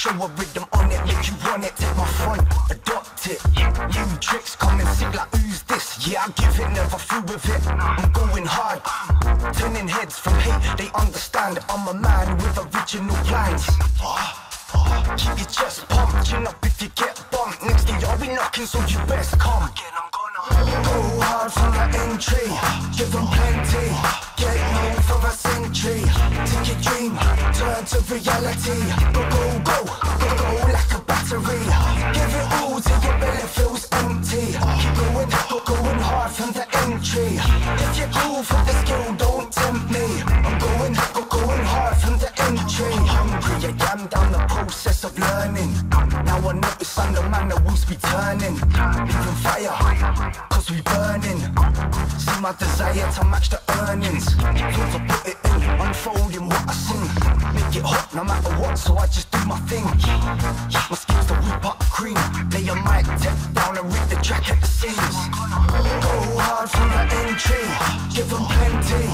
show a rhythm on it, let you run it. Take my front, adopt it. New tricks come and sing like who's this? Yeah, I give it, never fool with it. I'm going hard, turning heads from hate. They understand I'm a man with original plans. Keep your chest pumped, chin up if you get bumped. Next thing I'll be knocking, so you best come. Again, I'm gonna go hard from the entry, give them plenty, get known for a century. Take your dream, turn to reality. Go, go, go, go, go like a battery. Give it all till your belly feels empty. Keep going, go, going hard from the entry. If you're cool for the skill, don't tempt me. I'm going, go, going hard from the entry. Hungry, I am down the process of learning. Now I notice I'm the man that wheels be turning. Even fire, cause we burning. See my desire to match the earnings. Thought I put it in, unfolding what I sing. Make it hot no matter what, so I just do my thing. My skills to whip up cream. Lay a mic, tap down and rip the track at the seams. Go hard from the entry, give them plenty.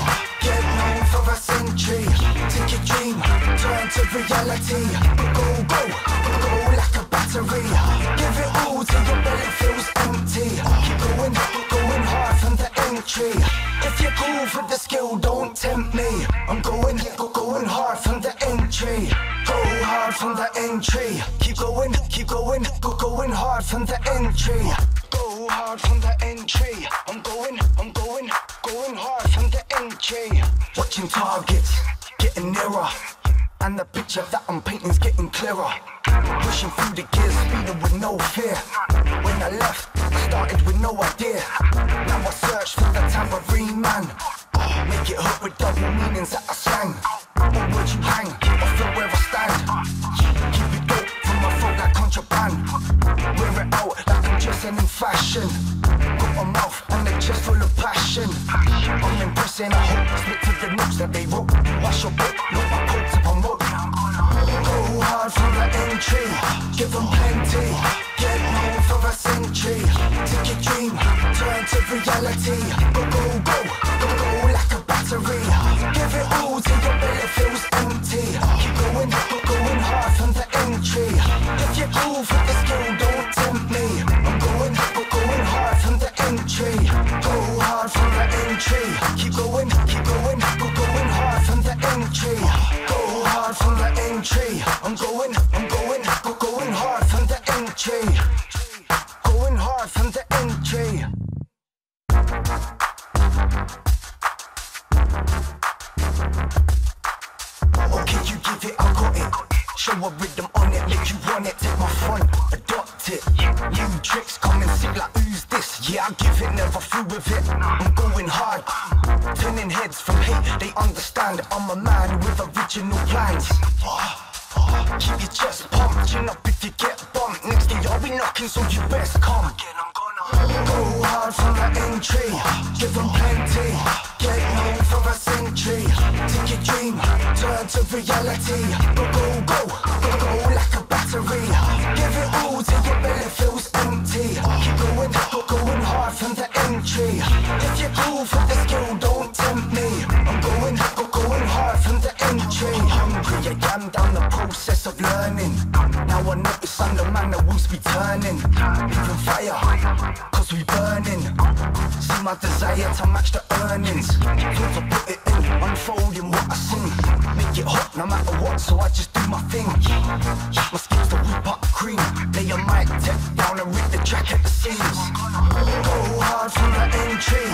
Get known for a century. Take your dream, turn to reality. Go, go, go, go like a battery. Give it all till your belly feels empty. Keep going, going hard from the entry. If you're cool for the skill, don't tempt me. I'm going, go, going hard from the entry. Go hard from the entry. Keep going, go, going hard from the entry. Go hard from the entry. I'm going, going hard from the entry. Watching targets, getting nearer. And the picture that I'm painting's getting clearer. Pushing through the gears, speeding with no fear. When I left, I started with no idea. Now I search for the tambourine man. Make it hook with double meanings that I sang. All words you hang, I feel where I stand. Keep it dope from my throat like contraband. Wear it out like I'm dressing in fashion. Got a mouth and a chest full of passion. I'm impressing, I hope I stick to the notes that they wrote. Wash your book, look my coats up on road. Go hard from the entry, give them plenty. Get known for a century. Take your dream, turn to reality. Go, go, go, go, go like a battery. Give it all till your belly feels empty. Keep going, go, going hard from the entry. If you're cool for the skill, don't tempt me. I'm going, go, going hard from the entry. Go hard from the entry. Keep going, go, going hard from the entry. Go hard from the entry. I'm going, go, going hard from the entry. Going hard from the entry. Okay, you give it, I got it. Show a rhythm on it, let you run it. Take my front, adopt it. New tricks come and sing like who's this? Yeah, I give it, never fool with it. I'm going hard, turning heads from hate. They understand I'm a man with original plans. Keep your chest pumped, chin up if you get bumped. Next thing I'll be knocking, so you best come. Again, I'm gonna go hard from the entry. Give them plenty, get known for a century. Take your dream, turn to reality. Go, go, go, go, go like a battery. Give it all till your belly feels empty. Keep going, go, going hard from the entry. If you're cool for the skill, don't tempt me. I'm going, go, going hard from the entry. Hungry, I am down the process of learning. Now I notice I'm the man that wheels be turning. Even fire, cause we burning. See my desire to match the earnings. Thought I put it in, unfolding what I sing. Make it hot no matter what, so I just do my thing. My skills to whip up cream. Lay a mic, tap down and rip the track at the seams. Go hard from the entry,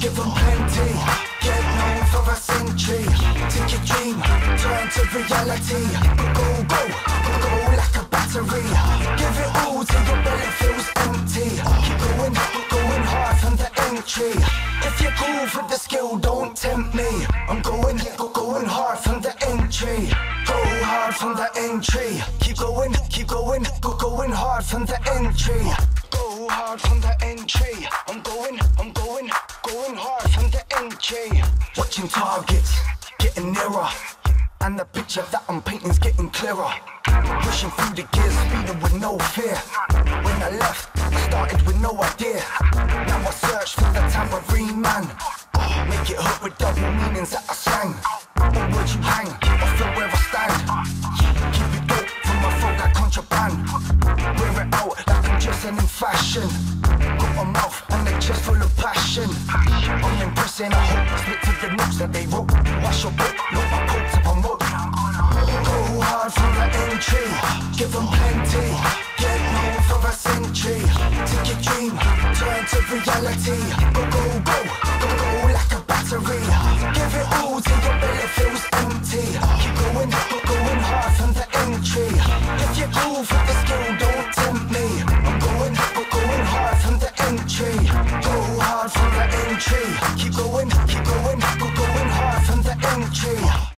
give them plenty. Get known for a century. Take your dream, turn to reality. Go, go, go, go like a battery. Give it all till your belly feels empty. Keep going, going hard from the entry. If you're cool for the skill, don't tempt me. I'm going, go, going hard from the entry. Go hard from the entry. Keep going, go, going hard from the entry. Go hard from the entry. I'm going, going hard from the entry. Watching targets, getting nearer. And the picture that I'm painting's getting clearer. Pushing through the gears, speeding with no fear. When I left, I started with no idea. Now I search for the tambourine man. Make it hook with double meanings that I sang. All words you hang, I feel where I stand. Keep it dope from my throat. Show.